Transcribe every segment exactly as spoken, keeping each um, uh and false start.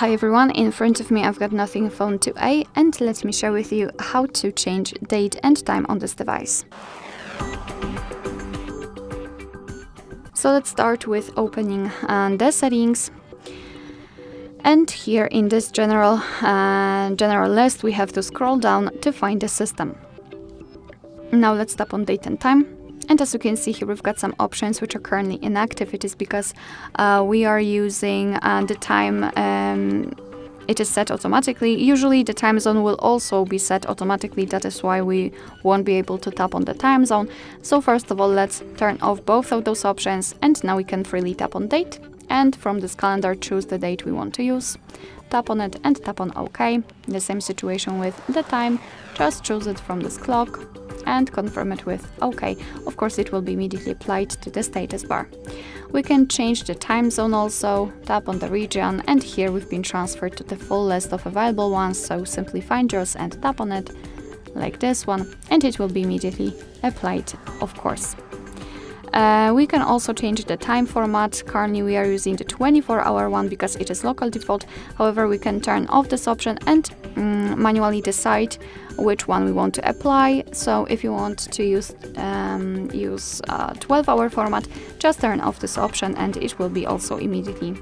Hi everyone, in front of me I've got Nothing Phone two A and let me share with you how to change date and time on this device. So let's start with opening uh, the settings. And here in this general, uh, general list we have to scroll down to find the system. Now let's tap on date and time. And as you can see here, we've got some options which are currently inactive. It is because uh, we are using uh, the time, um, it is set automatically. Usually the time zone will also be set automatically. That is why we won't be able to tap on the time zone. So first of all, let's turn off both of those options. And now we can freely tap on date. And from this calendar, choose the date we want to use. Tap on it and tap on OK. The same situation with the time. Just choose it from this clock and confirm it with OK. Of course, it will be immediately applied to the status bar. We can change the time zone also, tap on the region, and here we've been transferred to the full list of available ones, so simply find yours and tap on it, like this one, and it will be immediately applied, of course. Uh, we can also change the time format. Currently we are using the twenty-four hour one because it is local default. However, we can turn off this option and um, manually decide which one we want to apply. So if you want to use um, use uh, twelve hour format, just turn off this option and it will be also immediately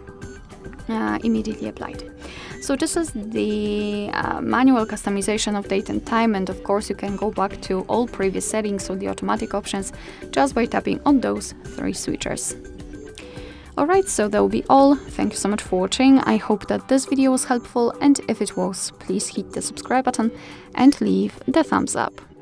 uh, immediately applied. So this is the uh, manual customization of date and time, and of course you can go back to all previous settings, so the automatic options, just by tapping on those three switchers. Alright, so that will be all. Thank you so much for watching. I hope that this video was helpful, and if it was, please hit the subscribe button and leave the thumbs up.